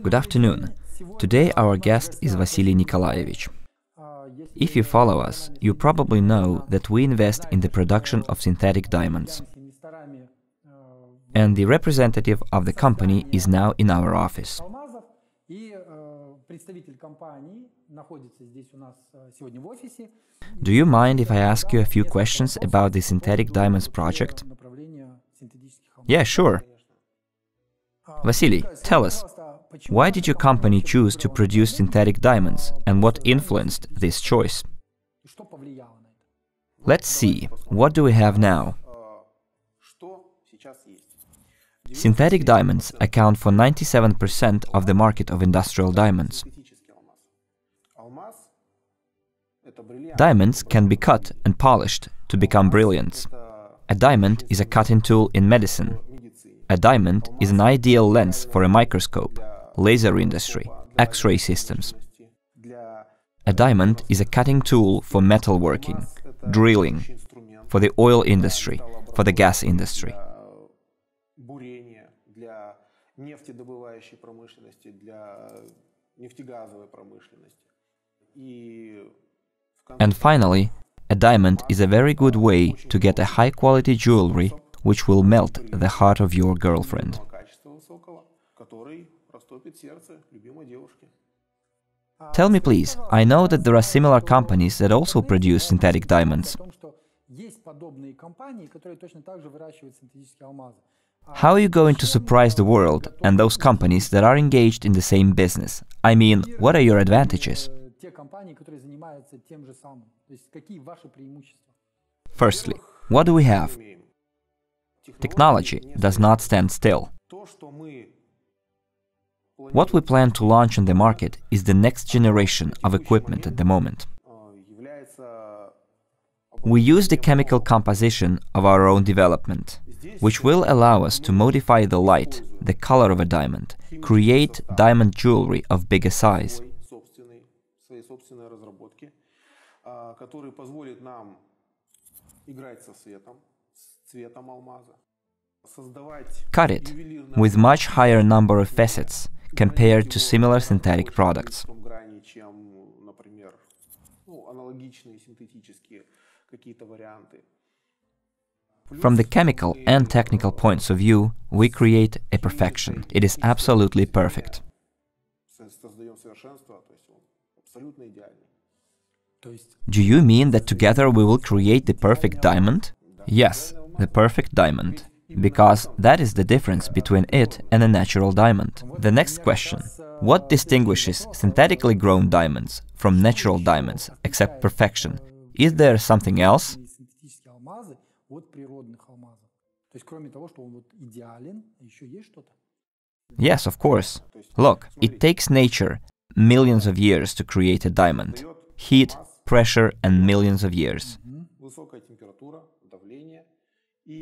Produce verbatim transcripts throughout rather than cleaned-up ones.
Good afternoon. Today our guest is Vasily Nikolaevich. If you follow us, you probably know that we invest in the production of synthetic diamonds. And the representative of the company is now in our office. Do you mind if I ask you a few questions about the synthetic diamonds project? Yeah, sure. Vasily, tell us, why did your company choose to produce synthetic diamonds, and what influenced this choice? Let's see, what do we have now? Synthetic diamonds account for ninety-seven percent of the market of industrial diamonds. Diamonds can be cut and polished to become brilliants. A diamond is a cutting tool in medicine. A diamond is an ideal lens for a microscope, laser industry, X-ray systems. A diamond is a cutting tool for metalworking, drilling, for the oil industry, for the gas industry. And finally, a diamond is a very good way to get a high-quality jewelry which will melt the heart of your girlfriend. Tell me please, I know that there are similar companies that also produce synthetic diamonds. How are you going to surprise the world and those companies that are engaged in the same business? I mean, what are your advantages? Firstly, what do we have? Technology does not stand still. What we plan to launch on the market is the next generation of equipment at the moment. We use the chemical composition of our own development, which will allow us to modify the light, the color of a diamond, create diamond jewelry of bigger size. Cut it with much higher number of facets compared to similar synthetic products. From the chemical and technical points of view, we create a perfection. It is absolutely perfect. Do you mean that together we will create the perfect diamond? Yes, the perfect diamond, because that is the difference between it and a natural diamond. The next question. What distinguishes synthetically grown diamonds from natural diamonds, except perfection? Is there something else? Yes, of course. Look, it takes nature millions of years to create a diamond. Heat, pressure and millions of years.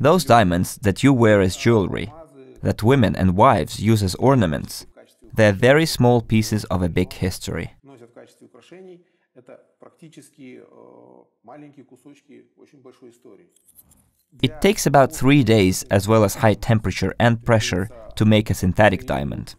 Those diamonds that you wear as jewelry, that women and wives use as ornaments, they are very small pieces of a big history. It takes about three days, as well as high temperature and pressure, to make a synthetic diamond.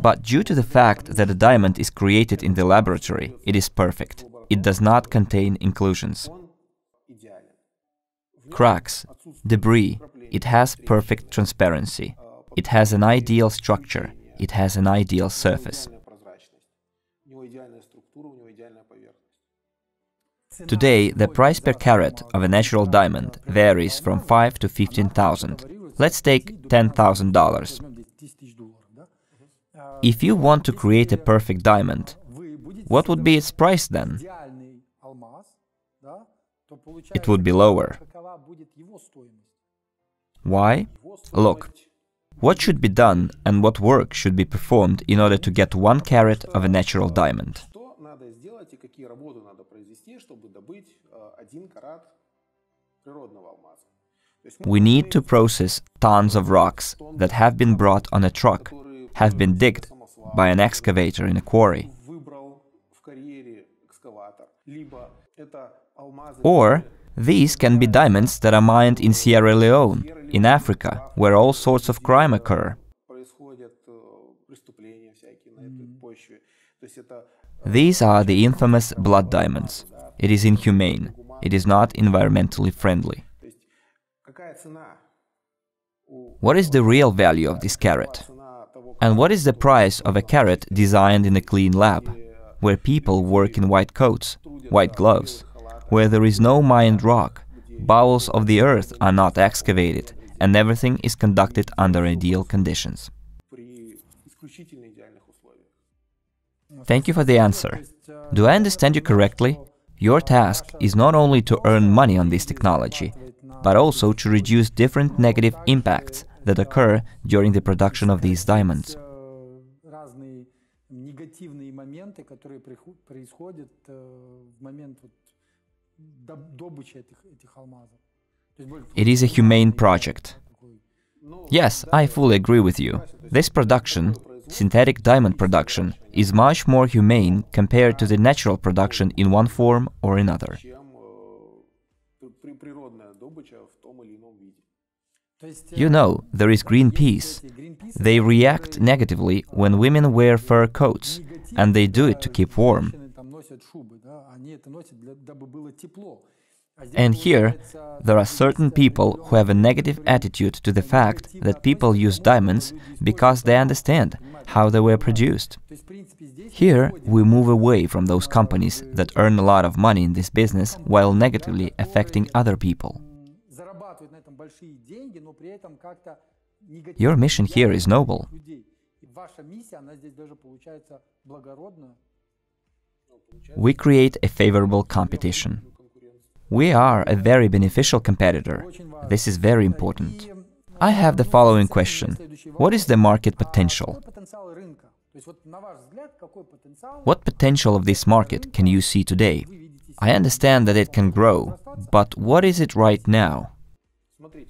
But due to the fact that a diamond is created in the laboratory, it is perfect. It does not contain inclusions, cracks, debris. It has perfect transparency. It has an ideal structure. It has an ideal surface. Today, the price per carat of a natural diamond varies from five to fifteen thousand. Let's take ten thousand dollars. If you want to create a perfect diamond, what would be its price then? It would be lower. Why? Look, what should be done and what work should be performed in order to get one carat of a natural diamond? We need to process tons of rocks that have been brought on a truck, have been digged by an excavator in a quarry. Or these can be diamonds that are mined in Sierra Leone in Africa, where all sorts of crime occur. These are the infamous blood diamonds. It is inhumane. It is not environmentally friendly. What is the real value of this carrot? And what is the price of a carrot designed in a clean lab, where people work in white coats, white gloves, where there is no mined rock, bowels of the earth are not excavated, and everything is conducted under ideal conditions? Thank you for the answer. Do I understand you correctly? Your task is not only to earn money on this technology, but also to reduce different negative impacts that occur during the production of these diamonds. It is a humane project. Yes, I fully agree with you. This production, synthetic diamond production, is much more humane compared to the natural production in one form or another. You know, there is Greenpeace. They react negatively when women wear fur coats, and they do it to keep warm. And here, there are certain people who have a negative attitude to the fact that people use diamonds because they understand how they were produced. Here, we move away from those companies that earn a lot of money in this business while negatively affecting other people. Your mission here is noble. We create a favorable competition. We are a very beneficial competitor. This is very important. I have the following question. What is the market potential? What potential of this market can you see today? I understand that it can grow, but what is it right now?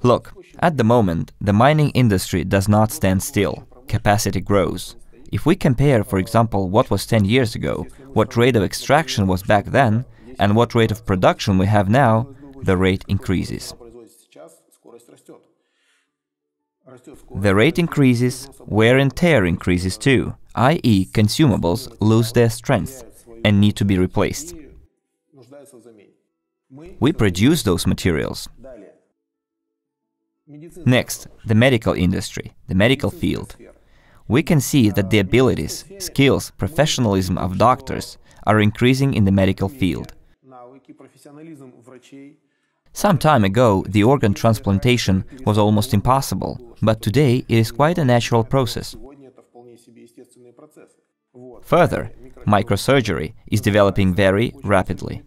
Look, at the moment, the mining industry does not stand still. Capacity grows. If we compare, for example, what was ten years ago, what rate of extraction was back then, and what rate of production we have now, the rate increases. The rate increases, wear and tear increases too, that is consumables lose their strength and need to be replaced. We produce those materials. Next, the medical industry, the medical field. We can see that the abilities, skills, professionalism of doctors are increasing in the medical field. Some time ago, the organ transplantation was almost impossible, but today it is quite a natural process. Further, microsurgery is developing very rapidly.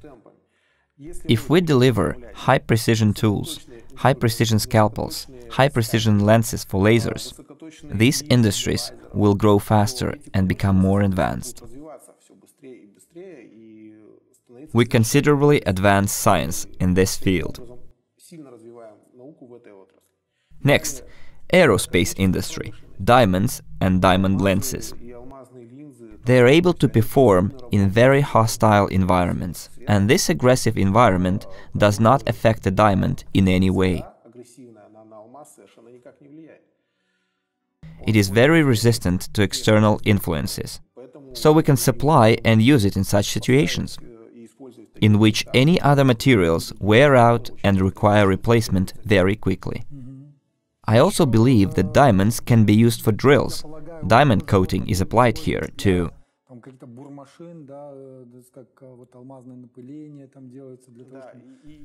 If we deliver high-precision tools, high-precision scalpels, high-precision lenses for lasers, these industries will grow faster and become more advanced. We considerably advance science in this field. Next, aerospace industry, diamonds and diamond lenses. They are able to perform in very hostile environments, and this aggressive environment does not affect the diamond in any way. It is very resistant to external influences, so we can supply and use it in such situations, in which any other materials wear out and require replacement very quickly. I also believe that diamonds can be used for drills. Diamond coating is applied here too.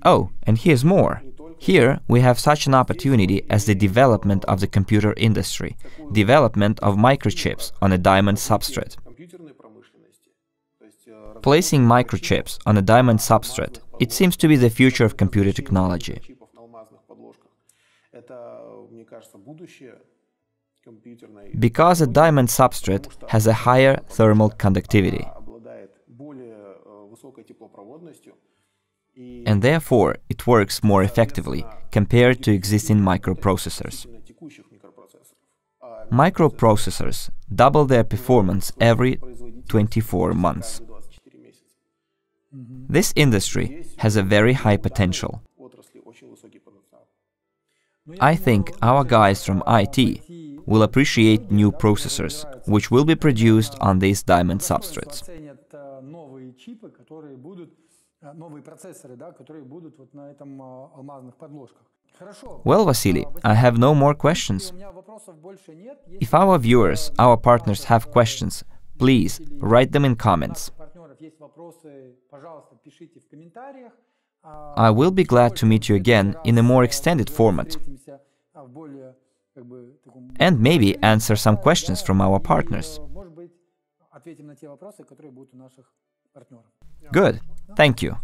Oh, and here's more. Here we have such an opportunity as the development of the computer industry, development of microchips on a diamond substrate. Placing microchips on a diamond substrate, it seems to be the future of computer technology. Because a diamond substrate has a higher thermal conductivity, and therefore it works more effectively compared to existing microprocessors. Microprocessors double their performance every twenty-four months. This industry has a very high potential. I think our guys from I T will appreciate new processors, which will be produced on these diamond substrates. Well, Vasily, I have no more questions. If our viewers, our partners have questions, please write them in comments. I will be glad to meet you again in a more extended format and maybe answer some questions from our partners. Good, thank you.